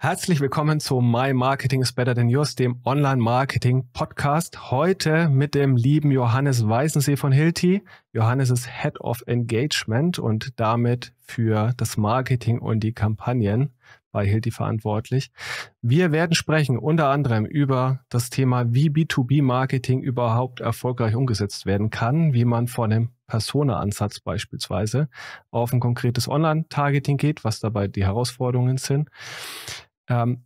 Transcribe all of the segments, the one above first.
Herzlich willkommen zu My Marketing is Better Than Yours, dem Online-Marketing-Podcast. Heute mit dem lieben Johannes Weisensee von Hilti. Johannes ist Head of Engagement und damit für das Marketing und die Kampagnen bei Hilti verantwortlich. Wir werden sprechen unter anderem über das Thema, wie B2B-Marketing überhaupt erfolgreich umgesetzt werden kann, wie man von einem Persona-Ansatz beispielsweise auf ein konkretes Online-Targeting geht, was dabei die Herausforderungen sind.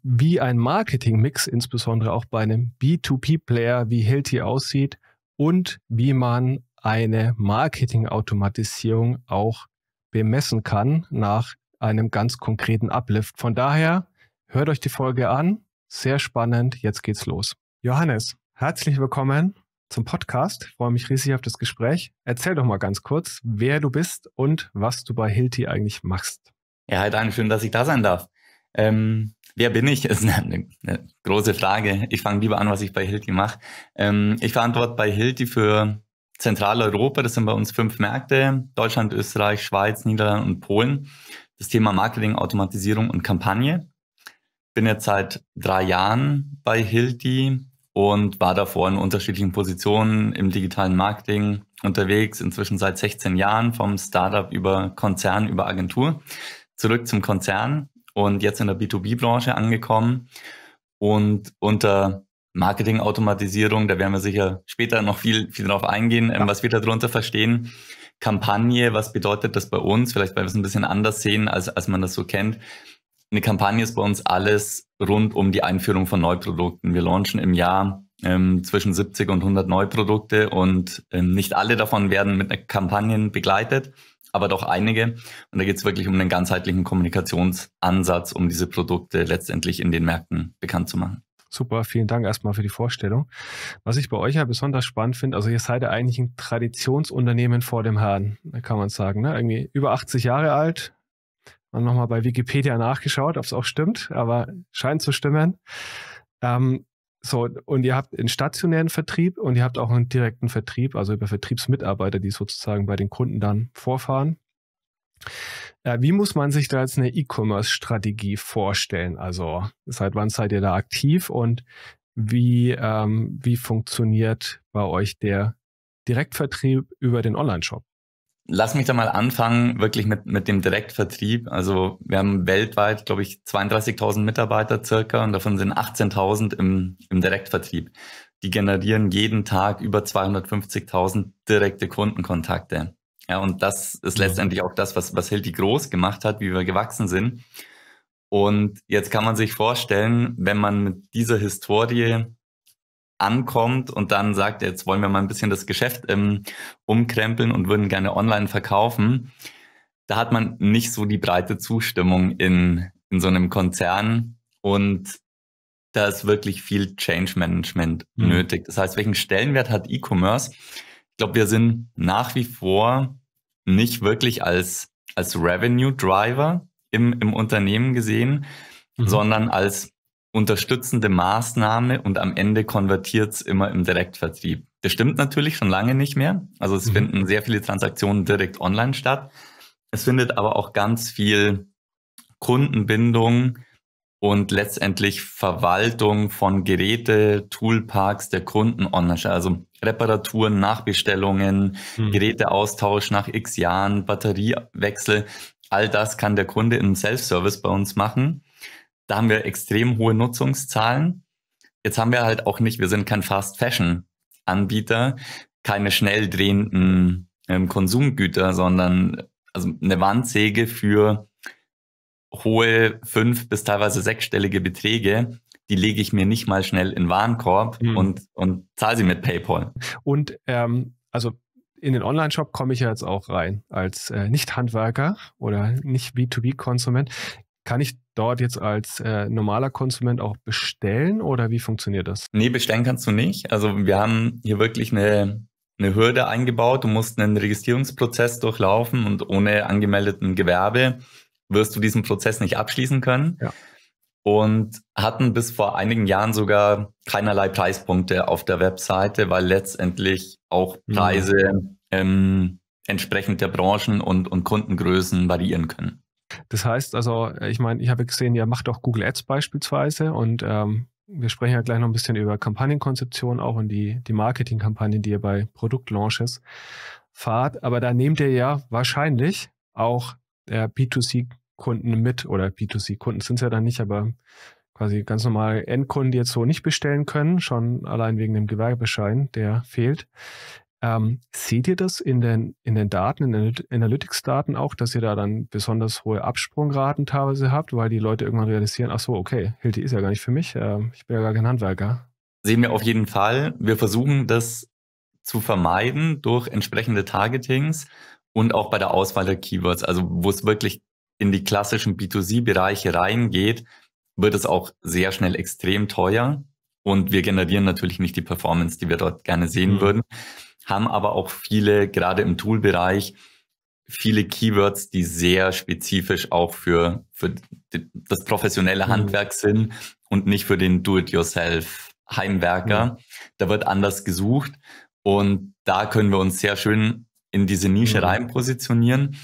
Wie ein Marketing-Mix, insbesondere auch bei einem B2B-Player wie Hilti aussieht und wie man eine Marketing-Automatisierung auch bemessen kann nach einem ganz konkreten Uplift. Von daher, hört euch die Folge an. Sehr spannend. Jetzt geht's los. Johannes, herzlich willkommen zum Podcast. Ich freue mich riesig auf das Gespräch. Erzähl doch mal ganz kurz, wer du bist und was du bei Hilti eigentlich machst. Ja, halt an, schön, dass ich da sein darf. Wer bin ich? Das ist eine große Frage. Ich fange lieber an, was ich bei Hilti mache. Ich verantworte bei Hilti für Zentraleuropa. Das sind bei uns 5 Märkte. Deutschland, Österreich, Schweiz, Niederlande und Polen. Das Thema Marketing, Automatisierung und Kampagne. Bin jetzt seit 3 Jahren bei Hilti und war davor in unterschiedlichen Positionen im digitalen Marketing unterwegs. Inzwischen seit 16 Jahren, vom Startup über Konzern, über Agentur. Zurück zum Konzern. Und jetzt in der B2B-Branche angekommen und unter Marketing-Automatisierung, da werden wir sicher später noch viel drauf eingehen, ja, was wir darunter verstehen. Kampagne, was bedeutet das bei uns? Vielleicht, weil wir es ein bisschen anders sehen, als man das so kennt. Eine Kampagne ist bei uns alles rund um die Einführung von Neuprodukten. Wir launchen im Jahr zwischen 70 und 100 Neuprodukte und nicht alle davon werden mit einer Kampagne begleitet, aber doch einige. Und da geht es wirklich um einen ganzheitlichen Kommunikationsansatz, um diese Produkte letztendlich in den Märkten bekannt zu machen. Super, vielen Dank erstmal für die Vorstellung. Was ich bei euch ja besonders spannend finde, also ihr seid ja eigentlich ein Traditionsunternehmen vor dem Herrn, kann man sagen, ne? Irgendwie über 80 Jahre alt. Und nochmal bei Wikipedia nachgeschaut, ob es auch stimmt, aber scheint zu stimmen. So, und ihr habt einen stationären Vertrieb und ihr habt auch einen direkten Vertrieb, also über Vertriebsmitarbeiter, die sozusagen bei den Kunden dann vorfahren. Wie muss man sich da jetzt eine E-Commerce-Strategie vorstellen? Also seit wann seid ihr da aktiv und wie funktioniert bei euch der Direktvertrieb über den Online-Shop? Lass mich da mal anfangen, wirklich mit dem Direktvertrieb. Also wir haben weltweit, glaube ich, 32.000 Mitarbeiter circa und davon sind 18.000 im Direktvertrieb. Die generieren jeden Tag über 250.000 direkte Kundenkontakte. Ja, und das ist letztendlich auch das, was Hilti groß gemacht hat, wie wir gewachsen sind. Und jetzt kann man sich vorstellen, wenn man mit dieser Historie ankommt und dann sagt, jetzt wollen wir mal ein bisschen das Geschäft umkrempeln und würden gerne online verkaufen, da hat man nicht so die breite Zustimmung in so einem Konzern und da ist wirklich viel Change Management nötig. Das heißt, welchen Stellenwert hat E-Commerce? Ich glaube, wir sind nach wie vor nicht wirklich als Revenue Driver im Unternehmen gesehen, sondern als unterstützende Maßnahme und am Ende konvertiert es immer im Direktvertrieb. Das stimmt natürlich schon lange nicht mehr. Also es finden sehr viele Transaktionen direkt online statt. Es findet aber auch ganz viel Kundenbindung und letztendlich Verwaltung von Geräte, Toolparks der Kunden online. Also Reparaturen, Nachbestellungen, Geräteaustausch nach x Jahren, Batteriewechsel. All das kann der Kunde im Self-Service bei uns machen. Da haben wir extrem hohe Nutzungszahlen. Jetzt haben wir halt auch nicht, wir sind kein Fast-Fashion-Anbieter, keine schnell drehenden Konsumgüter, sondern also eine Wandsäge für hohe 5- bis teilweise 6-stellige Beträge, die lege ich mir nicht mal schnell in Warenkorb und zahle sie mit PayPal. Und also in den Online-Shop komme ich ja jetzt auch rein als Nicht-Handwerker oder Nicht-B2B-Konsument. Kann ich dort jetzt als normaler Konsument auch bestellen oder wie funktioniert das? Nee, bestellen kannst du nicht. Also wir haben hier wirklich eine Hürde eingebaut. Du musst einen Registrierungsprozess durchlaufen und ohne angemeldeten Gewerbe wirst du diesen Prozess nicht abschließen können. Ja. Und hatten bis vor einigen Jahren sogar keinerlei Preispunkte auf der Webseite, weil letztendlich auch Preise entsprechend der Branchen und Kundengrößen variieren können. Das heißt also, ich meine, ich habe gesehen, ihr macht auch Google Ads beispielsweise und wir sprechen ja gleich noch ein bisschen über Kampagnenkonzeption auch und die Marketingkampagnen, die ihr bei Produktlaunches fahrt. Aber da nehmt ihr ja wahrscheinlich auch B2C-Kunden mit, oder B2C-Kunden sind es ja dann nicht, aber quasi ganz normale Endkunden, die jetzt so nicht bestellen können, schon allein wegen dem Gewerbeschein, der fehlt. Seht ihr das in den Daten, in den Analytics-Daten auch, dass ihr da dann besonders hohe Absprungraten teilweise habt, weil die Leute irgendwann realisieren, ach so, okay, Hilti ist ja gar nicht für mich, ich bin ja gar kein Handwerker. Sehen wir auf jeden Fall. Wir versuchen das zu vermeiden durch entsprechende Targetings und auch bei der Auswahl der Keywords. Also wo es wirklich in die klassischen B2C-Bereiche reingeht, wird es auch sehr schnell extrem teuer und wir generieren natürlich nicht die Performance, die wir dort gerne sehen würden. Haben aber auch viele, gerade im Tool-Bereich, viele Keywords, die sehr spezifisch auch für das professionelle Handwerk sind und nicht für den Do-it-yourself-Heimwerker. Da wird anders gesucht und da können wir uns sehr schön in diese Nische rein positionieren.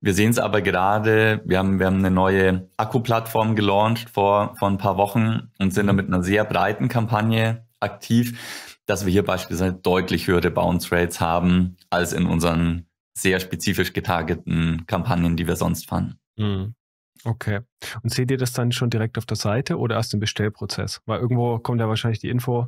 Wir sehen es aber gerade, wir haben eine neue Akku-Plattform gelauncht vor ein paar Wochen und sind da mit einer sehr breiten Kampagne aktiv, dass wir hier beispielsweise deutlich höhere Bounce Rates haben als in unseren sehr spezifisch getargeten Kampagnen, die wir sonst fahren. Okay. Und seht ihr das dann schon direkt auf der Seite oder erst im Bestellprozess? Weil irgendwo kommt ja wahrscheinlich die Info,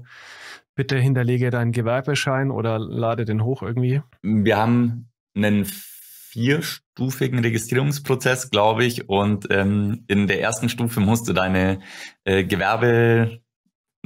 bitte hinterlege deinen Gewerbeschein oder lade den hoch irgendwie. Wir haben einen vierstufigen Registrierungsprozess, glaube ich. Und in der ersten Stufe musst du deine Gewerbenummer,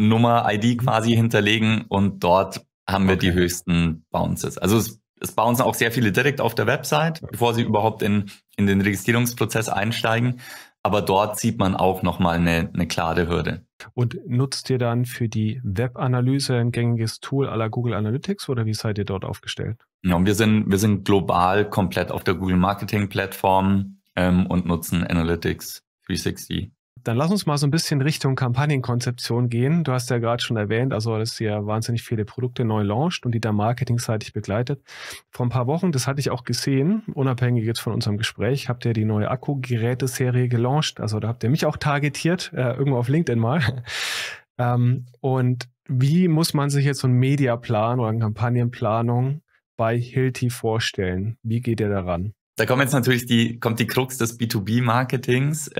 ID quasi hinterlegen und dort haben wir die höchsten Bounces. Also es bouncen auch sehr viele direkt auf der Website, bevor sie überhaupt in den Registrierungsprozess einsteigen. Aber dort sieht man auch nochmal eine klare Hürde. Und nutzt ihr dann für die Webanalyse ein gängiges Tool à la Google Analytics oder wie seid ihr dort aufgestellt? Ja, und wir sind global komplett auf der Google Marketing Plattform und nutzen Analytics 360. Dann lass uns mal so ein bisschen Richtung Kampagnenkonzeption gehen. Du hast ja gerade schon erwähnt, also dass ihr wahnsinnig viele Produkte neu launcht und die da marketingseitig begleitet. Vor ein paar Wochen, das hatte ich auch gesehen, unabhängig jetzt von unserem Gespräch, habt ihr die neue Akkugeräteserie gelauncht. Also da habt ihr mich auch targetiert, irgendwo auf LinkedIn mal. Und wie muss man sich jetzt so einen Mediaplan oder eine Kampagnenplanung bei Hilti vorstellen? Wie geht ihr daran? Da kommt jetzt natürlich die Krux des B2B-Marketings.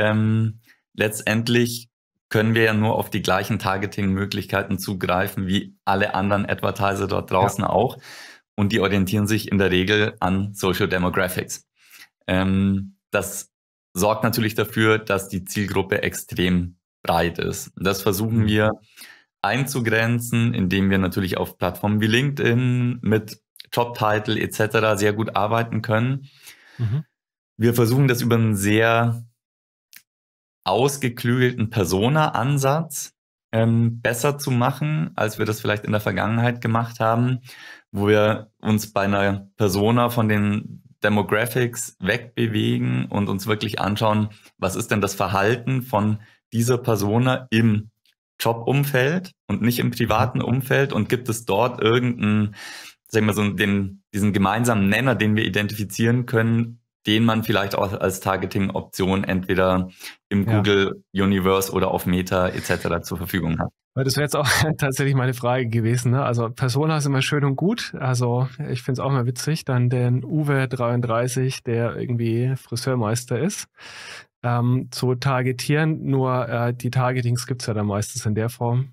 Letztendlich können wir ja nur auf die gleichen Targeting-Möglichkeiten zugreifen wie alle anderen Advertiser dort draußen auch. Und die orientieren sich in der Regel an Social Demographics. Das sorgt natürlich dafür, dass die Zielgruppe extrem breit ist. Das versuchen wir einzugrenzen, indem wir natürlich auf Plattformen wie LinkedIn mit Jobtitel etc. sehr gut arbeiten können. Wir versuchen das über einen sehr ausgeklügelten Persona-Ansatz besser zu machen, als wir das vielleicht in der Vergangenheit gemacht haben, wo wir uns bei einer Persona von den Demographics wegbewegen und uns wirklich anschauen, was ist denn das Verhalten von dieser Persona im Jobumfeld und nicht im privaten Umfeld und gibt es dort irgendeinen, sagen wir so, diesen gemeinsamen Nenner, den wir identifizieren können, den man vielleicht auch als Targeting-Option entweder im Google-Universe oder auf Meta etc. zur Verfügung hat. Das wäre jetzt auch tatsächlich meine Frage gewesen, ne? Also Persona ist immer schön und gut. Also ich finde es auch immer witzig, dann den Uwe 33, der irgendwie Friseurmeister ist, zu targetieren. Nur die Targetings gibt es ja dann meistens in der Form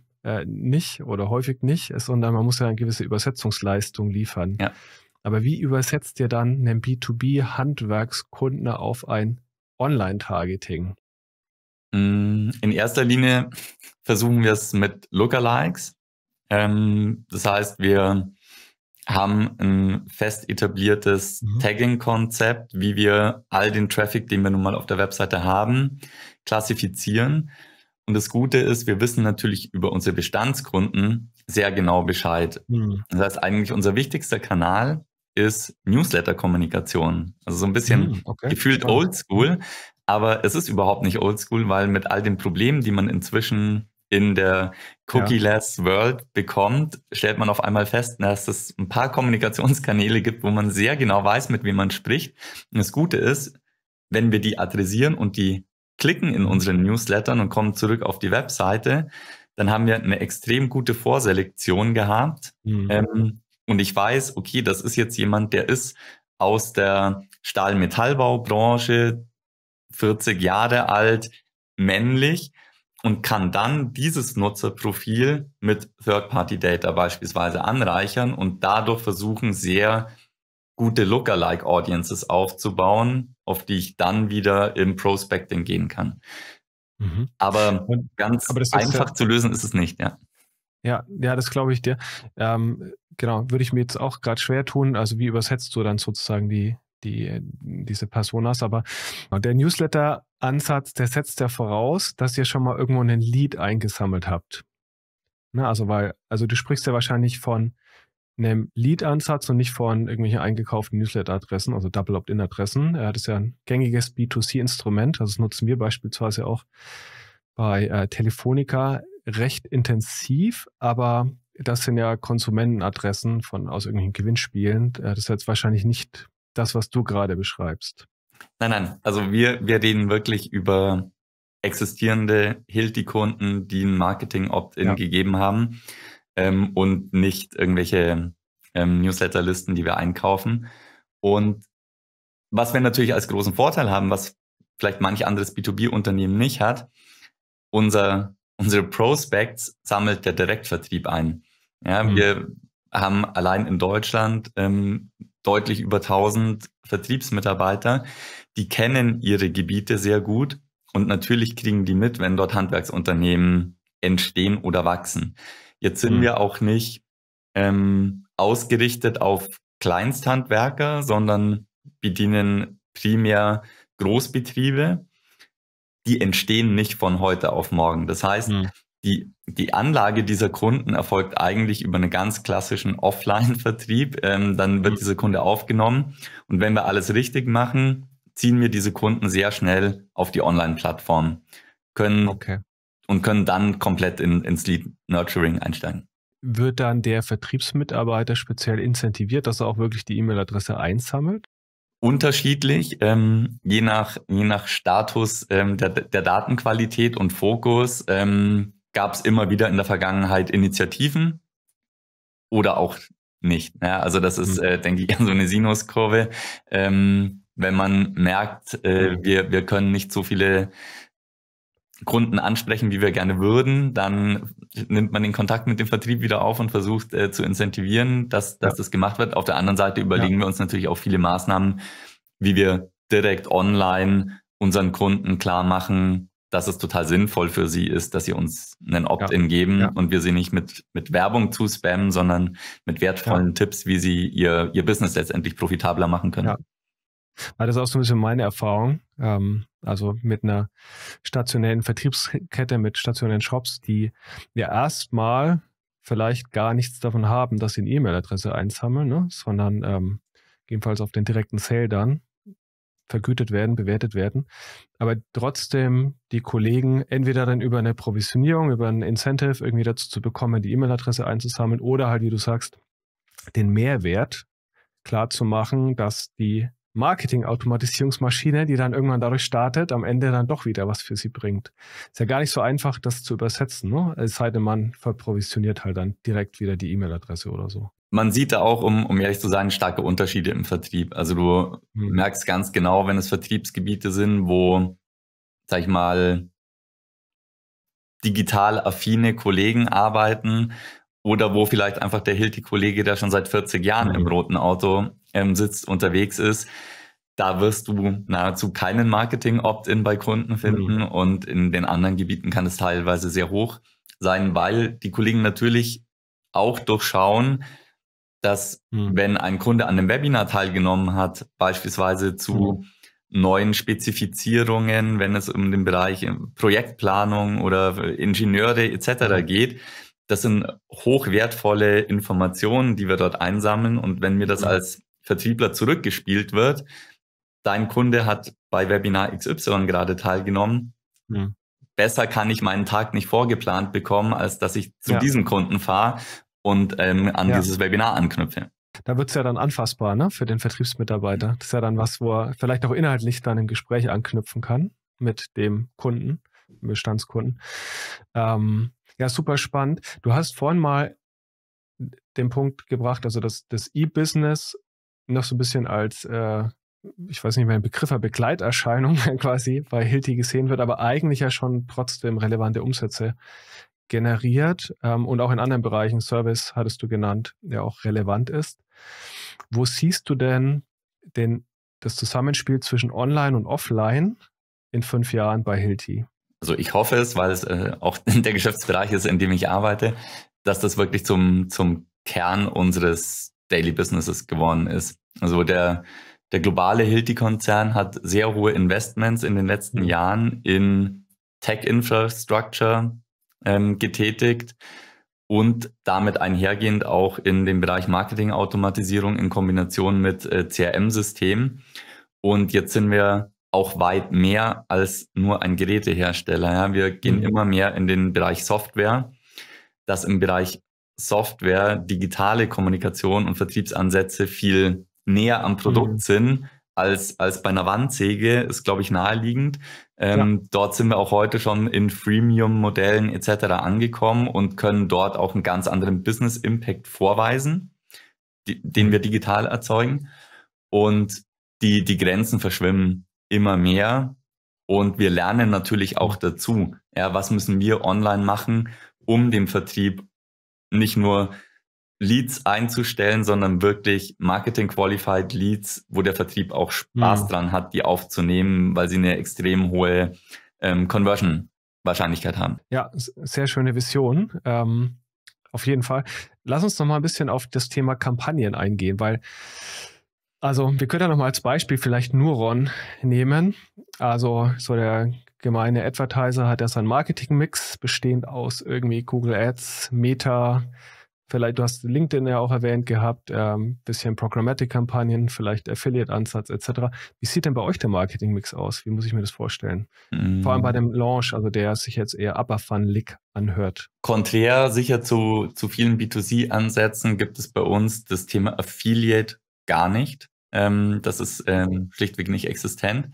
nicht oder häufig nicht, sondern man muss ja eine gewisse Übersetzungsleistung liefern. Ja. Aber wie übersetzt ihr dann einen B2B-Handwerkskunden auf ein Online-Targeting? In erster Linie versuchen wir es mit Lookalikes. Das heißt, wir haben ein fest etabliertes Tagging-Konzept, wie wir all den Traffic, den wir nun mal auf der Webseite haben, klassifizieren. Und das Gute ist, wir wissen natürlich über unsere Bestandskunden sehr genau Bescheid. Das heißt, eigentlich unser wichtigster Kanal ist Newsletter-Kommunikation. Also so ein bisschen gefühlt oldschool, aber es ist überhaupt nicht oldschool, weil mit all den Problemen, die man inzwischen in der Cookie-less World bekommt, stellt man auf einmal fest, dass es ein paar Kommunikationskanäle gibt, wo man sehr genau weiß, mit wem man spricht. Und das Gute ist, wenn wir die adressieren und die klicken in unseren Newslettern und kommen zurück auf die Webseite, dann haben wir eine extrem gute Vorselektion gehabt. Mhm. Und ich weiß, okay, das ist jetzt jemand, der ist aus der Stahl-Metallbaubranche, 40 Jahre alt, männlich und kann dann dieses Nutzerprofil mit Third-Party-Data beispielsweise anreichern und dadurch versuchen, sehr gute Lookalike-Audiences aufzubauen, auf die ich dann wieder im Prospecting gehen kann. Mhm. Aber das einfach zu lösen ist es nicht, ja. Ja, das glaube ich dir. Genau, würde ich mir jetzt auch gerade schwer tun. Also wie übersetzt du dann sozusagen diese Personas? Aber der Newsletter-Ansatz, der setzt ja voraus, dass ihr schon mal irgendwo einen Lead eingesammelt habt. Na, also du sprichst ja wahrscheinlich von einem Lead-Ansatz und nicht von irgendwelchen eingekauften Newsletter-Adressen, also Double-Opt-In-Adressen. Das ist ja ein gängiges B2C-Instrument. Also das nutzen wir beispielsweise auch bei Telefonica recht intensiv, aber das sind ja Konsumentenadressen aus irgendwelchen Gewinnspielen. Das ist jetzt wahrscheinlich nicht das, was du gerade beschreibst. Nein. Also wir reden wirklich über existierende Hilti-Kunden, die ein Marketing-Opt-in gegeben haben und nicht irgendwelche Newsletterlisten, die wir einkaufen. Und was wir natürlich als großen Vorteil haben, was vielleicht manch anderes B2B-Unternehmen nicht hat, unsere Prospects sammelt der Direktvertrieb ein. Ja, wir haben allein in Deutschland deutlich über 1000 Vertriebsmitarbeiter, die kennen ihre Gebiete sehr gut und natürlich kriegen die mit, wenn dort Handwerksunternehmen entstehen oder wachsen. Jetzt sind wir auch nicht ausgerichtet auf Kleinsthandwerker, sondern bedienen primär Großbetriebe. Die entstehen nicht von heute auf morgen. Das heißt, die Anlage dieser Kunden erfolgt eigentlich über einen ganz klassischen Offline-Vertrieb. Dann wird dieser Kunde aufgenommen. Und wenn wir alles richtig machen, ziehen wir diese Kunden sehr schnell auf die Online-Plattform und können dann komplett ins Lead-Nurturing einsteigen. Wird dann der Vertriebsmitarbeiter speziell incentiviert, dass er auch wirklich die E-Mail-Adresse einsammelt? Unterschiedlich, je nach Status der Datenqualität und Fokus gab es immer wieder in der Vergangenheit Initiativen oder auch nicht. Ja, also das ist, denke ich, so eine Sinuskurve. Wenn man merkt, wir können nicht so viele Kunden ansprechen, wie wir gerne würden, dann nimmt man den Kontakt mit dem Vertrieb wieder auf und versucht zu incentivieren, dass das gemacht wird. Auf der anderen Seite überlegen wir uns natürlich auch viele Maßnahmen, wie wir direkt online unseren Kunden klar machen, dass es total sinnvoll für sie ist, dass sie uns einen Opt-in geben und wir sie nicht mit Werbung zuspammen, sondern mit wertvollen Tipps, wie sie ihr Business letztendlich profitabler machen können. Ja. Das ist auch so ein bisschen meine Erfahrung. Also mit einer stationären Vertriebskette, mit stationären Shops, die ja erstmal vielleicht gar nichts davon haben, dass sie eine E-Mail-Adresse einsammeln, ne? Sondern jedenfalls auf den direkten Sale dann vergütet werden, bewertet werden. Aber trotzdem die Kollegen entweder dann über eine Provisionierung, über ein Incentive irgendwie dazu zu bekommen, die E-Mail-Adresse einzusammeln oder halt, wie du sagst, den Mehrwert klar zu machen, dass die Marketing-Automatisierungsmaschine, die dann irgendwann dadurch startet, am Ende dann doch wieder was für sie bringt. Ist ja gar nicht so einfach, das zu übersetzen, ne? Es sei denn, man verprovisioniert halt dann direkt wieder die E-Mail-Adresse oder so. Man sieht da auch, um ehrlich zu sein, starke Unterschiede im Vertrieb. Also du merkst ganz genau, wenn es Vertriebsgebiete sind, wo, sag ich mal, digital affine Kollegen arbeiten oder wo vielleicht einfach der Hilti-Kollege, der schon seit 40 Jahren im roten Auto sitzt, unterwegs ist, da wirst du nahezu keinen Marketing-Opt-in bei Kunden finden und in den anderen Gebieten kann es teilweise sehr hoch sein, weil die Kollegen natürlich auch durchschauen, dass wenn ein Kunde an einem Webinar teilgenommen hat, beispielsweise zu neuen Spezifizierungen, wenn es um den Bereich Projektplanung oder Ingenieure etc. geht, das sind hochwertvolle Informationen, die wir dort einsammeln. Und wenn mir das als Vertriebler zurückgespielt wird, dein Kunde hat bei Webinar XY gerade teilgenommen, besser kann ich meinen Tag nicht vorgeplant bekommen, als dass ich zu diesem Kunden fahre und an dieses Webinar anknüpfe. Da wird es ja dann anfassbar, ne, für den Vertriebsmitarbeiter. Das ist ja dann was, wo er vielleicht auch inhaltlich dann im Gespräch anknüpfen kann mit dem Kunden, Bestandskunden. Ja, super spannend. Du hast vorhin mal den Punkt gebracht, also das E-Business noch so ein bisschen als, ich weiß nicht mehr, Begriff, Begleiterscheinung quasi bei Hilti gesehen wird, aber eigentlich ja schon trotzdem relevante Umsätze generiert und auch in anderen Bereichen, Service hattest du genannt, der auch relevant ist. Wo siehst du denn das Zusammenspiel zwischen Online und Offline in 5 Jahren bei Hilti? Also ich hoffe es, weil es auch der Geschäftsbereich ist, in dem ich arbeite, dass das wirklich zum Kern unseres Daily Businesses geworden ist. Also der globale Hilti-Konzern hat sehr hohe Investments in den letzten Jahren in Tech-Infrastructure getätigt und damit einhergehend auch in den Bereich Marketing-Automatisierung in Kombination mit CRM-Systemen. Und jetzt sind wir auch weit mehr als nur ein Gerätehersteller. Ja. Wir gehen immer mehr in den Bereich Software, dass im Bereich Software digitale Kommunikation und Vertriebsansätze viel näher am Produkt sind als bei einer Wandsäge, ist, glaube ich, naheliegend. Ja. Dort sind wir auch heute schon in Freemium-Modellen etc. angekommen und können dort auch einen ganz anderen Business-Impact vorweisen, den wir digital erzeugen. Und die Grenzen verschwimmen immer mehr und wir lernen natürlich auch dazu, ja, was müssen wir online machen, um dem Vertrieb nicht nur Leads einzustellen, sondern wirklich Marketing-Qualified Leads, wo der Vertrieb auch Spaß dran hat, die aufzunehmen, weil sie eine extrem hohe Conversion-Wahrscheinlichkeit haben. Ja, sehr schöne Vision, auf jeden Fall. Lass uns noch mal ein bisschen auf das Thema Kampagnen eingehen, weil also wir können ja noch mal als Beispiel vielleicht Nuron nehmen. Also so der gemeine Advertiser hat ja seinen Marketing-Mix bestehend aus irgendwie Google Ads, Meta, vielleicht, du hast LinkedIn ja auch erwähnt gehabt, bisschen Programmatic-Kampagnen, vielleicht Affiliate-Ansatz etc. Wie sieht denn bei euch der Marketing-Mix aus? Wie muss ich mir das vorstellen? Vor allem bei dem Launch, also der sich jetzt eher upper-funnelig anhört. Konträr sicher zu vielen B2C-Ansätzen gibt es bei uns das Thema Affiliate gar nicht. Das ist schlichtweg nicht existent.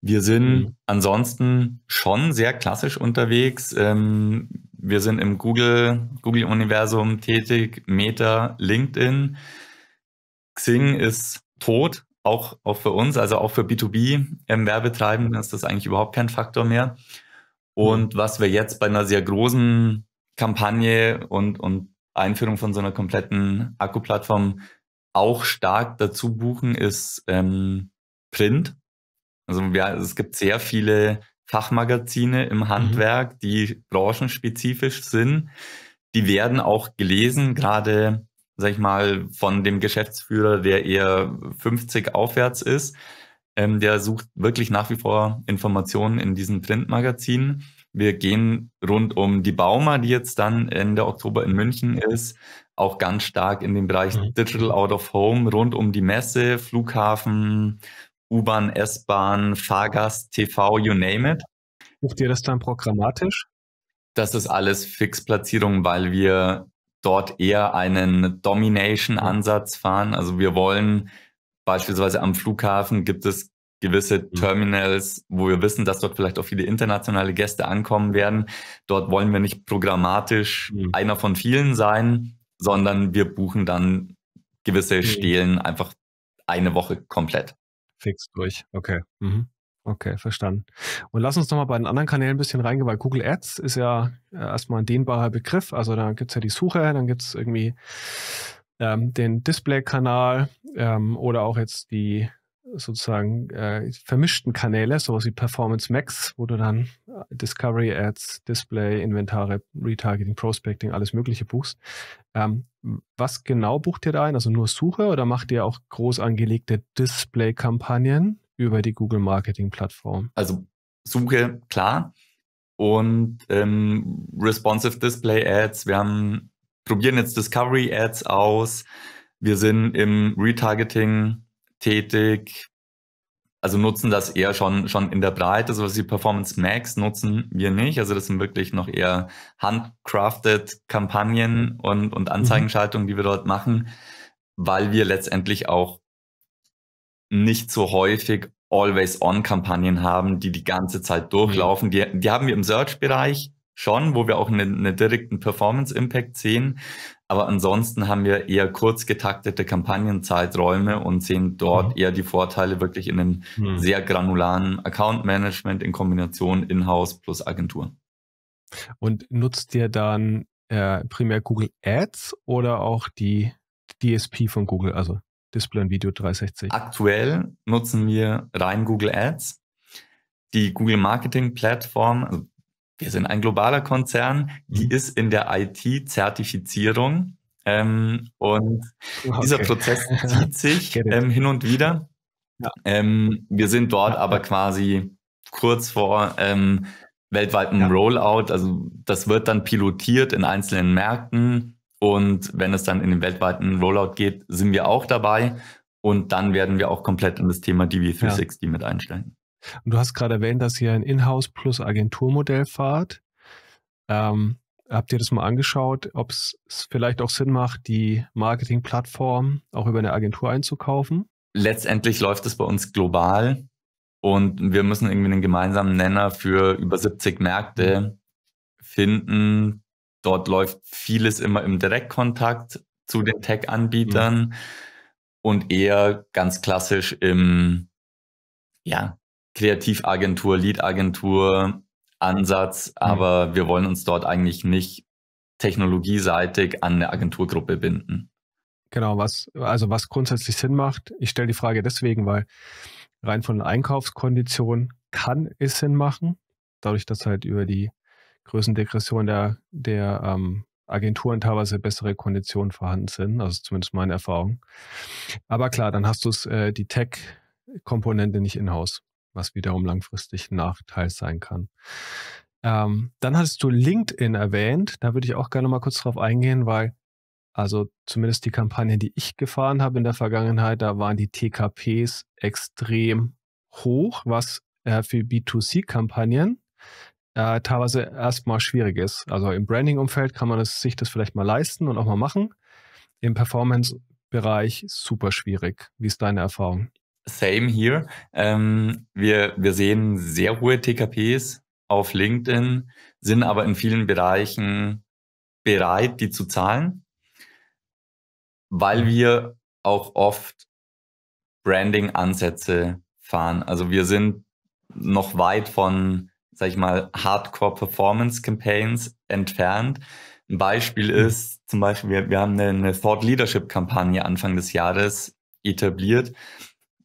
Wir sind ansonsten schon sehr klassisch unterwegs. Wir sind im Google-Universum tätig, Meta, LinkedIn. Xing ist tot, auch für uns, also auch für B2B-Werbetreibenden ist das eigentlich überhaupt kein Faktor mehr. Und was wir jetzt bei einer sehr großen Kampagne und Einführung von so einer kompletten Akku-Plattform auch stark dazu buchen, ist Print. Also ja, es gibt sehr viele Fachmagazine im Handwerk, die branchenspezifisch sind. Die werden auch gelesen, gerade, sag ich mal, von dem Geschäftsführer, der eher 50 aufwärts ist. Der sucht wirklich nach wie vor Informationen in diesen Printmagazinen. Wir gehen rund um die Bauma, die jetzt dann Ende Oktober in München ist, auch ganz stark in den Bereich Digital Out of Home, rund um die Messe, Flughafen, U-Bahn, S-Bahn, Fahrgast, TV, you name it. Bucht ihr das dann programmatisch? Das ist alles Fixplatzierung, weil wir dort eher einen Domination-Ansatz fahren. Also wir wollen beispielsweise am Flughafen gibt es gewisse Terminals, wo wir wissen, dass dort vielleicht auch viele internationale Gäste ankommen werden. Dort wollen wir nicht programmatisch einer von vielen sein, sondern wir buchen dann gewisse Stelen einfach eine Woche komplett. Fix durch. Okay. Okay, verstanden. Und lass uns nochmal bei den anderen Kanälen ein bisschen reingehen, weil Google Ads ist ja erstmal ein dehnbarer Begriff. Also da gibt es ja die Suche, dann gibt es irgendwie den Display-Kanal oder auch jetzt die sozusagen vermischten Kanäle, sowas wie Performance Max, wo du dann Discovery Ads, Display, Inventare, Retargeting, Prospecting, alles Mögliche buchst. Was genau bucht ihr da ein? Also nur Suche oder macht ihr auch groß angelegte Display-Kampagnen über die Google-Marketing-Plattform? Also Suche, klar. Und Responsive Display-Ads. Wir probieren jetzt Discovery-Ads aus. Wir sind im Retargeting tätig. Also nutzen das eher schon in der Breite, sowas wie Performance Max nutzen wir nicht. Also das sind wirklich noch eher handcrafted Kampagnen und Anzeigenschaltungen, die wir dort machen. weil wir letztendlich auch nicht so häufig Always-On-Kampagnen haben, die die ganze Zeit durchlaufen. Die haben wir im Search-Bereich schon, wo wir auch einen direkten Performance-Impact sehen. Aber ansonsten haben wir eher kurz getaktete Kampagnenzeiträume und sehen dort eher die Vorteile wirklich in einem sehr granularen Account-Management in Kombination Inhouse plus Agentur. Und nutzt ihr dann primär Google Ads oder auch die DSP von Google, also Display und Video 360? Aktuell nutzen wir rein Google Ads. Die Google Marketing Plattform, also wir sind ein globaler Konzern, die ist in der IT-Zertifizierung und dieser Prozess zieht sich hin und wieder. Ja. Wir sind dort aber quasi kurz vor weltweiten Rollout. Also das wird dann pilotiert in einzelnen Märkten. Und wenn es dann in den weltweiten Rollout geht, sind wir auch dabei. Und dann werden wir auch komplett in das Thema DV360 mit einstellen. Und du hast gerade erwähnt, dass ihr ein Inhouse plus Agenturmodell fahrt. Habt ihr das mal angeschaut, ob es vielleicht auch Sinn macht, die Marketingplattform auch über eine Agentur einzukaufen? Letztendlich läuft es bei uns global. Und wir müssen irgendwie einen gemeinsamen Nenner für über 70 Märkte finden. Dort läuft vieles immer im Direktkontakt zu den Tech-Anbietern und eher ganz klassisch im Kreativagentur, Lead-Agentur-Ansatz. Aber wir wollen uns dort eigentlich nicht technologieseitig an eine Agenturgruppe binden. Genau, was grundsätzlich Sinn macht. Ich stelle die Frage deswegen, weil rein von den Einkaufskonditionen kann es Sinn machen, dadurch, dass halt über die Größendegression der Agenturen teilweise bessere Konditionen vorhanden sind, also zumindest meine Erfahrung. Aber klar, dann hast du die Tech-Komponente nicht in-house, was wiederum langfristig ein Nachteil sein kann. Dann hattest du LinkedIn erwähnt, da würde ich auch gerne mal kurz drauf eingehen, weil also zumindest die Kampagne, die ich gefahren habe in der Vergangenheit, da waren die TKPs extrem hoch, was für B2C-Kampagnen teilweise erstmal schwierig ist. Also im Branding-Umfeld kann man sich das vielleicht mal leisten und auch mal machen. Im Performance-Bereich super schwierig. Wie ist deine Erfahrung? Same here. Wir sehen sehr hohe TKPs auf LinkedIn, sind aber in vielen Bereichen bereit, die zu zahlen, weil wir auch oft Branding-Ansätze fahren. Also wir sind noch weit von, sag ich mal, Hardcore-Performance-Campaigns entfernt. Ein Beispiel ist zum Beispiel, wir haben eine Thought-Leadership-Kampagne Anfang des Jahres etabliert,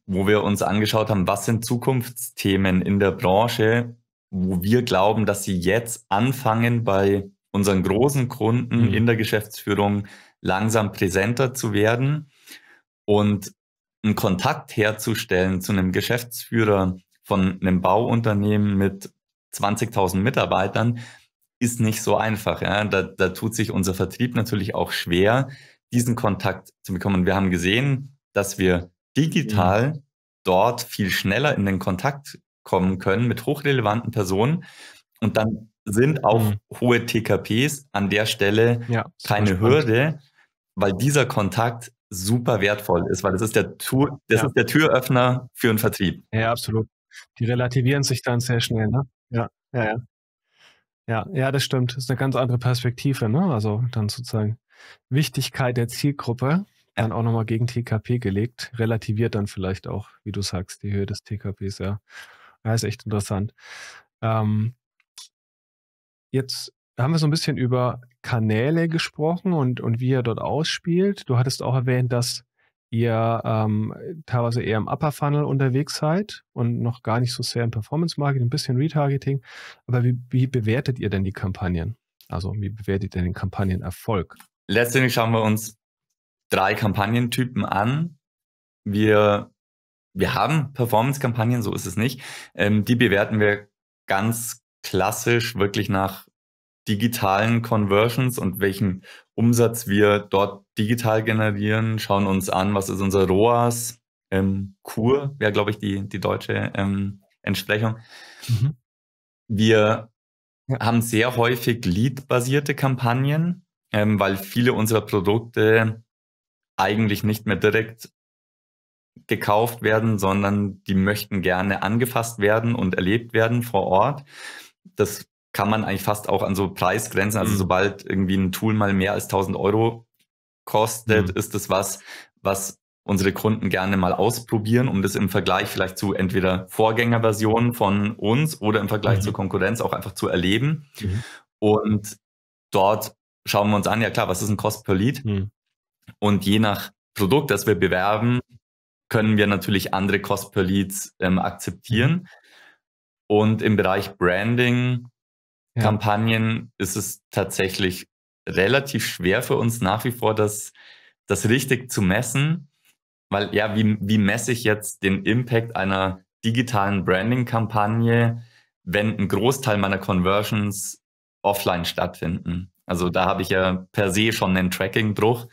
wo wir uns angeschaut haben, was sind Zukunftsthemen in der Branche, wo wir glauben, dass sie jetzt anfangen, bei unseren großen Kunden in der Geschäftsführung langsam präsenter zu werden, und einen Kontakt herzustellen zu einem Geschäftsführer von einem Bauunternehmen mit 20.000 Mitarbeitern ist nicht so einfach. Ja. Da tut sich unser Vertrieb natürlich auch schwer, diesen Kontakt zu bekommen. Und wir haben gesehen, dass wir digital dort viel schneller in den Kontakt kommen können mit hochrelevanten Personen, und dann sind auch hohe TKPs an der Stelle keine Hürde, weil dieser Kontakt super wertvoll ist, weil das ist der Türöffner für einen Vertrieb. Ja, absolut. Die relativieren sich dann sehr schnell, ne? Ja, das stimmt. Das ist eine ganz andere Perspektive, ne? Also dann sozusagen Wichtigkeit der Zielgruppe, dann auch nochmal gegen TKP gelegt, relativiert dann vielleicht auch, wie du sagst, die Höhe des TKPs, ja, ist echt interessant. Jetzt haben wir so ein bisschen über Kanäle gesprochen und wie ihr dort ausspielt. Du hattest auch erwähnt, dass ihr teilweise eher im Upper Funnel unterwegs seid und noch gar nicht so sehr im Performance Marketing, ein bisschen Retargeting. Aber wie bewertet ihr denn die Kampagnen? Also wie bewertet ihr den Kampagnenerfolg? Letztendlich schauen wir uns 3 Kampagnentypen an. Wir haben Performance-Kampagnen, so ist es nicht. Die bewerten wir ganz klassisch wirklich nach digitalen Conversions und welchen Umsatz wir dort digital generieren, schauen uns an, was ist unser ROAS, CUR, wäre glaube ich die deutsche Entsprechung. Wir haben sehr häufig Lead-basierte Kampagnen, weil viele unserer Produkte eigentlich nicht mehr direkt gekauft werden, sondern die möchten gerne angefasst werden und erlebt werden vor Ort. Das kann man eigentlich fast auch an so Preisgrenzen, also sobald irgendwie ein Tool mal mehr als 1.000 Euro kostet, ist das was unsere Kunden gerne mal ausprobieren, um das im Vergleich vielleicht zu entweder Vorgängerversionen von uns oder im Vergleich zur Konkurrenz auch einfach zu erleben. Und dort schauen wir uns an, ja klar, was ist ein Cost per Lead? Und je nach Produkt, das wir bewerben, können wir natürlich andere Cost per Leads akzeptieren. Und im Bereich Branding-Kampagnen ist es tatsächlich relativ schwer für uns nach wie vor, das richtig zu messen. Weil ja, wie messe ich jetzt den Impact einer digitalen Branding-Kampagne, wenn ein Großteil meiner Conversions offline stattfinden? Also da habe ich ja per se schon einen Tracking-Bruch.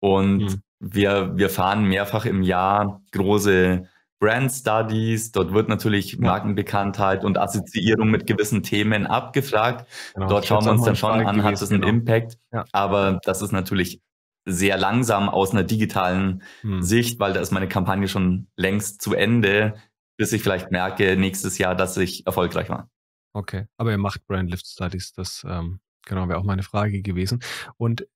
Und wir fahren mehrfach im Jahr große Brand-Studies. Dort wird natürlich Markenbekanntheit und Assoziierung mit gewissen Themen abgefragt. Genau, dort schauen wir uns dann schon an, hat es einen Impact. Ja. Aber das ist natürlich sehr langsam aus einer digitalen Sicht, weil da ist meine Kampagne schon längst zu Ende, bis ich vielleicht merke nächstes Jahr, dass ich erfolgreich war. Okay, aber ihr macht Brand-Lift-Studies. Das genau, wäre auch meine Frage gewesen. Und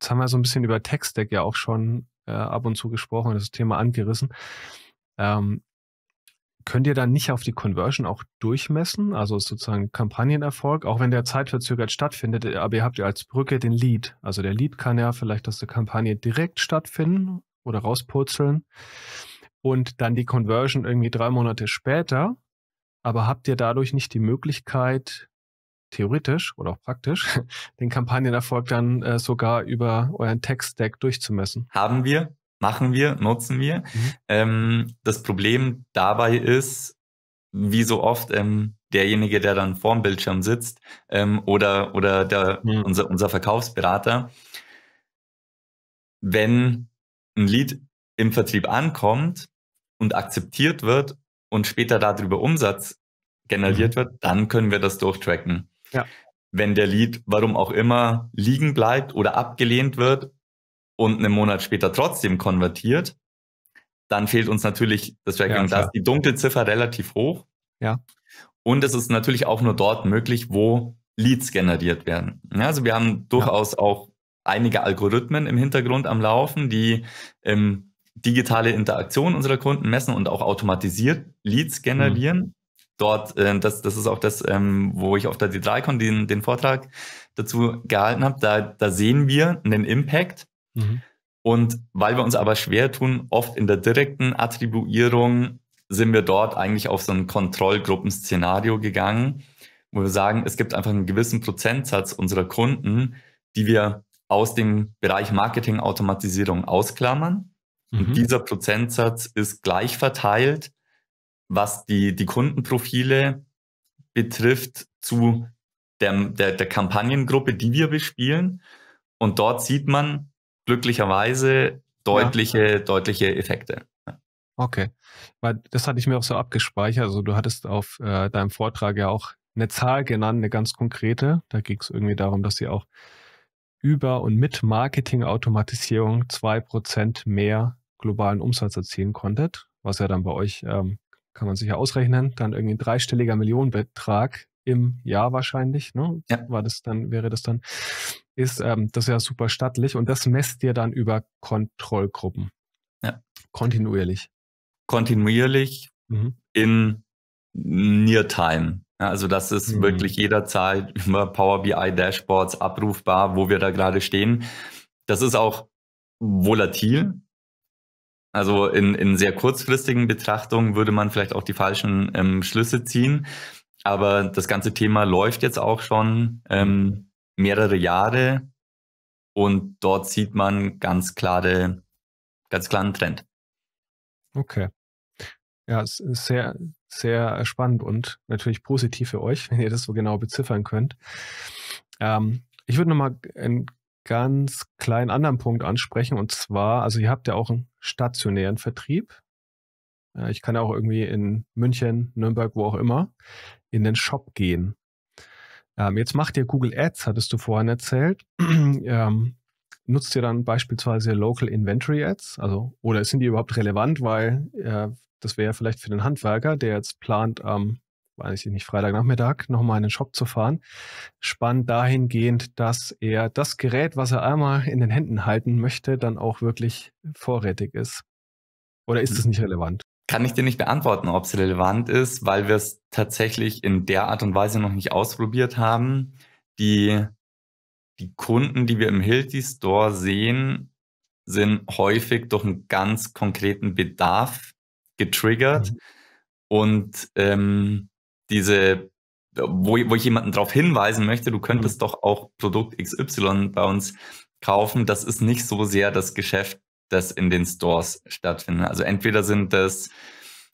jetzt haben wir so ein bisschen über Tech-Stack ja auch schon ab und zu gesprochen und das Thema angerissen. Könnt ihr dann nicht auf die Conversion auch durchmessen? Also sozusagen Kampagnenerfolg, auch wenn der zeitverzögert stattfindet, aber ihr habt ja als Brücke den Lead. Also der Lead kann ja vielleicht aus der Kampagne direkt stattfinden oder rauspurzeln und dann die Conversion irgendwie 3 Monate später. Aber habt ihr dadurch nicht die Möglichkeit, theoretisch oder auch praktisch, den Kampagnenerfolg dann sogar über euren Tech-Stack durchzumessen? Haben wir, machen wir, nutzen wir. Das Problem dabei ist, wie so oft, derjenige, der dann vorm Bildschirm sitzt oder der, unser Verkaufsberater, wenn ein Lead im Vertrieb ankommt und akzeptiert wird und später darüber Umsatz generiert wird, dann können wir das durchtracken. Ja. Wenn der Lead, warum auch immer, liegen bleibt oder abgelehnt wird und einen Monat später trotzdem konvertiert, dann fehlt uns natürlich das Tracking. Ja, da ist die Dunkelziffer relativ hoch. Ja. Und es ist natürlich auch nur dort möglich, wo Leads generiert werden. Ja, also wir haben durchaus auch einige Algorithmen im Hintergrund am Laufen, die digitale Interaktion unserer Kunden messen und auch automatisiert Leads generieren. Dort, das ist auch das, wo ich auf der D3Con den Vortrag dazu gehalten habe, da sehen wir einen Impact. Und weil wir uns aber schwer tun, oft in der direkten Attribuierung, sind wir dort eigentlich auf so ein Kontrollgruppenszenario gegangen, wo wir sagen, es gibt einfach einen gewissen Prozentsatz unserer Kunden, die wir aus dem Bereich Marketing-Automatisierung ausklammern. Und dieser Prozentsatz ist gleich verteilt, was die Kundenprofile betrifft, zu der Kampagnengruppe, die wir bespielen. Und dort sieht man glücklicherweise deutliche Effekte. Okay, weil das hatte ich mir auch so abgespeichert. Also du hattest auf deinem Vortrag ja auch eine Zahl genannt, eine ganz konkrete. Da ging es irgendwie darum, dass sie auch über und mit Marketing-Automatisierung 2% mehr globalen Umsatz erzielen konntet, was ja dann bei euch, kann man sich ja ausrechnen, dann irgendwie ein 3-stelliger Millionenbetrag im Jahr wahrscheinlich, ne? Ja. Das ist ja super stattlich und das messt ihr dann über Kontrollgruppen. Ja. Kontinuierlich in Near Time. Also das ist wirklich jederzeit über Power BI Dashboards abrufbar, wo wir da gerade stehen. Das ist auch volatil. Also in sehr kurzfristigen Betrachtungen würde man vielleicht auch die falschen Schlüsse ziehen. Aber das ganze Thema läuft jetzt auch schon mehrere Jahre und dort sieht man ganz klaren Trend. Okay. Ja, es ist sehr, sehr spannend und natürlich positiv für euch, wenn ihr das so genau beziffern könnt. Ich würde nochmal einen ganz kleinen anderen Punkt ansprechen und zwar, also ihr habt ja auch einen stationären Vertrieb. Ich kann ja auch irgendwie in München, Nürnberg, wo auch immer, in den Shop gehen. Jetzt macht ihr Google Ads, hattest du vorhin erzählt. nutzt ihr dann beispielsweise Local Inventory Ads? Also, oder sind die überhaupt relevant? Weil das wäre ja vielleicht für den Handwerker, der jetzt plant, weiß ich nicht, Freitagnachmittag nochmal in den Shop zu fahren, spannend dahingehend, dass er das Gerät, was er einmal in den Händen halten möchte, dann auch wirklich vorrätig ist. Oder ist das nicht relevant? Kann ich dir nicht beantworten, ob es relevant ist, weil wir es tatsächlich in der Art und Weise noch nicht ausprobiert haben. Die Kunden, die wir im Hilti-Store sehen, sind häufig durch einen ganz konkreten Bedarf getriggert. Mhm. Und wo ich jemanden darauf hinweisen möchte, du könntest doch auch Produkt XY bei uns kaufen, das ist nicht so sehr das Geschäft, das in den Stores stattfindet. Also entweder sind das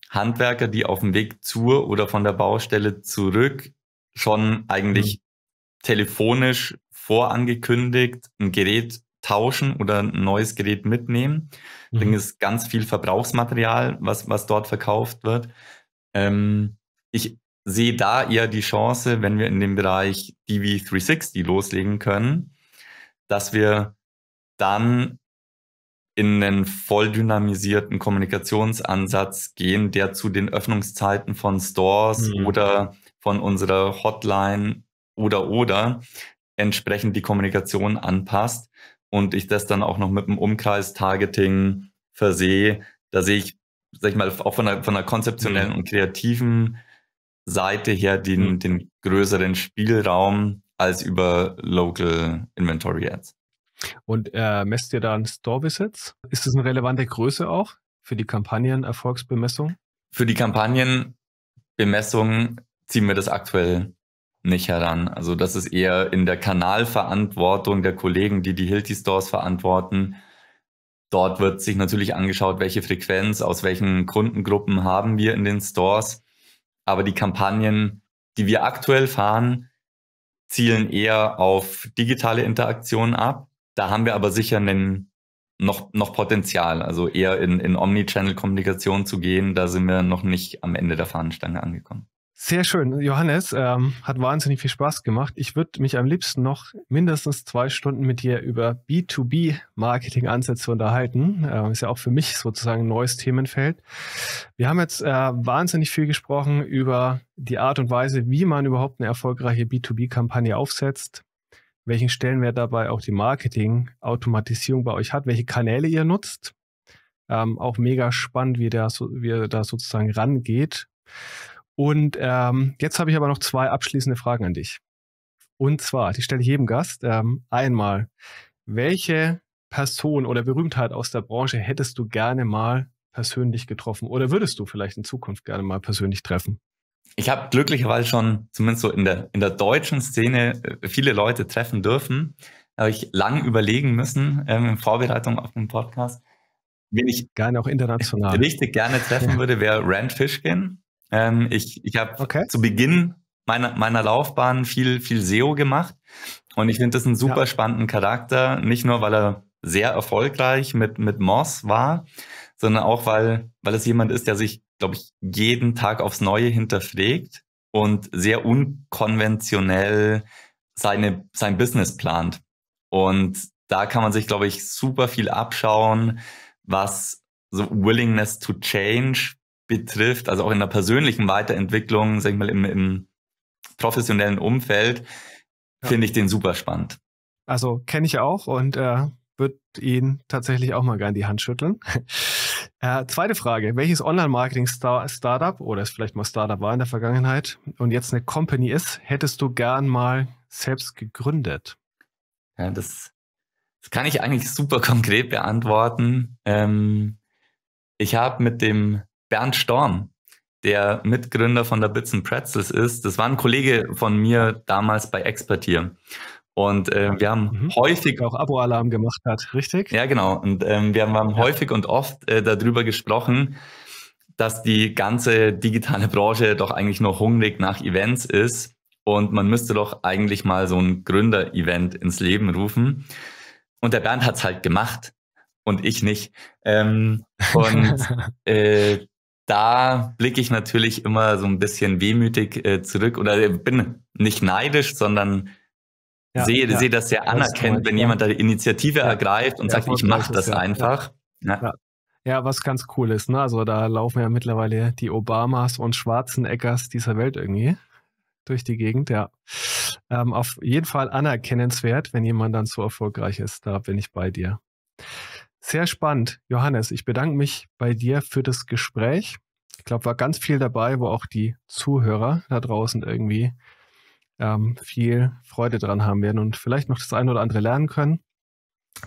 Handwerker, die auf dem Weg zur oder von der Baustelle zurück schon eigentlich telefonisch vorangekündigt ein Gerät tauschen oder ein neues Gerät mitnehmen. Mhm. Dann ist ganz viel Verbrauchsmaterial, was dort verkauft wird. Ich sehe da eher die Chance, wenn wir in dem Bereich DV360 loslegen können, dass wir dann in einen voll dynamisierten Kommunikationsansatz gehen, der zu den Öffnungszeiten von Stores oder von unserer Hotline oder entsprechend die Kommunikation anpasst und ich das dann auch noch mit einem Umkreis-Targeting versehe. Da sehe ich, sag ich mal, auch von der konzeptionellen und kreativen Seite her den größeren Spielraum als über Local Inventory Ads. Und messt ihr dann Store-Visits? Ist das eine relevante Größe auch für die Kampagnen-Erfolgsbemessung? Für die Kampagnenbemessung ziehen wir das aktuell nicht heran. Also das ist eher in der Kanalverantwortung der Kollegen, die Hilti-Stores verantworten. Dort wird sich natürlich angeschaut, welche Frequenz, aus welchen Kundengruppen haben wir in den Stores. Aber die Kampagnen, die wir aktuell fahren, zielen eher auf digitale Interaktionen ab. Da haben wir aber sicher noch Potenzial, also eher in Omnichannel-Kommunikation zu gehen. Da sind wir noch nicht am Ende der Fahnenstange angekommen. Sehr schön. Johannes, hat wahnsinnig viel Spaß gemacht. Ich würde mich am liebsten noch mindestens 2 Stunden mit dir über B2B-Marketing-Ansätze unterhalten. Ist ja auch für mich sozusagen ein neues Themenfeld. Wir haben jetzt wahnsinnig viel gesprochen über die Art und Weise, wie man überhaupt eine erfolgreiche B2B-Kampagne aufsetzt, welchen Stellenwert dabei auch die Marketing-Automatisierung bei euch hat, welche Kanäle ihr nutzt. Auch mega spannend, wie ihr da sozusagen rangeht. Und jetzt habe ich aber noch 2 abschließende Fragen an dich. Und zwar, die stelle ich jedem Gast. Einmal, welche Person oder Berühmtheit aus der Branche hättest du gerne mal persönlich getroffen? Oder würdest du vielleicht in Zukunft gerne mal persönlich treffen? Ich habe glücklicherweise schon, zumindest so in der deutschen Szene, viele Leute treffen dürfen. Da habe ich lang überlegen müssen in Vorbereitung auf den Podcast. Wen ich gerne auch international richtig gerne treffen würde, wäre Rand Fishkin. Ich habe zu Beginn meiner Laufbahn viel SEO gemacht und ich finde das einen super spannenden Charakter, nicht nur, weil er sehr erfolgreich mit Moz war, sondern auch, weil es jemand ist, der sich, glaube ich, jeden Tag aufs Neue hinterfragt und sehr unkonventionell sein Business plant. Und da kann man sich, glaube ich, super viel abschauen, was so Willingness to Change betrifft, also auch in der persönlichen Weiterentwicklung, sag ich mal, im professionellen Umfeld, finde ich den super spannend. Also kenne ich auch und würde ihn tatsächlich auch mal gerne die Hand schütteln. Zweite Frage, welches Online-Marketing-Startup oder es vielleicht mal Startup war in der Vergangenheit und jetzt eine Company ist, hättest du gern mal selbst gegründet? Ja, das kann ich eigentlich super konkret beantworten. Ich habe mit dem Bernd Storm, der Mitgründer von der Bits and Pretzels ist, das war ein Kollege von mir damals bei Expertier. Und wir haben häufig auch Abo-Alarm gemacht hat, richtig? Ja, genau. Und wir haben häufig und oft darüber gesprochen, dass die ganze digitale Branche doch eigentlich noch hungrig nach Events ist und man müsste doch eigentlich mal so ein Gründer-Event ins Leben rufen. Und der Bernd hat es halt gemacht und ich nicht. Da blicke ich natürlich immer so ein bisschen wehmütig zurück oder bin nicht neidisch, sondern sehe das sehr anerkennt, wenn jemand da die Initiative ergreift und sagt, ich mache das einfach. Ja, was ganz cool ist, ne? Also da laufen ja mittlerweile die Obamas und Schwarzeneggers dieser Welt irgendwie durch die Gegend, ja. Auf jeden Fall anerkennenswert, wenn jemand dann so erfolgreich ist. Da bin ich bei dir. Sehr spannend. Johannes, ich bedanke mich bei dir für das Gespräch. Ich glaube, war ganz viel dabei, wo auch die Zuhörer da draußen irgendwie viel Freude dran haben werden und vielleicht noch das eine oder andere lernen können.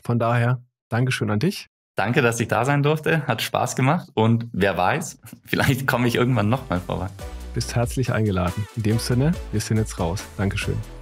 Von daher, Dankeschön an dich. Danke, dass ich da sein durfte. Hat Spaß gemacht und wer weiß, vielleicht komme ich irgendwann nochmal vorbei. Bist herzlich eingeladen. In dem Sinne, wir sind jetzt raus. Dankeschön.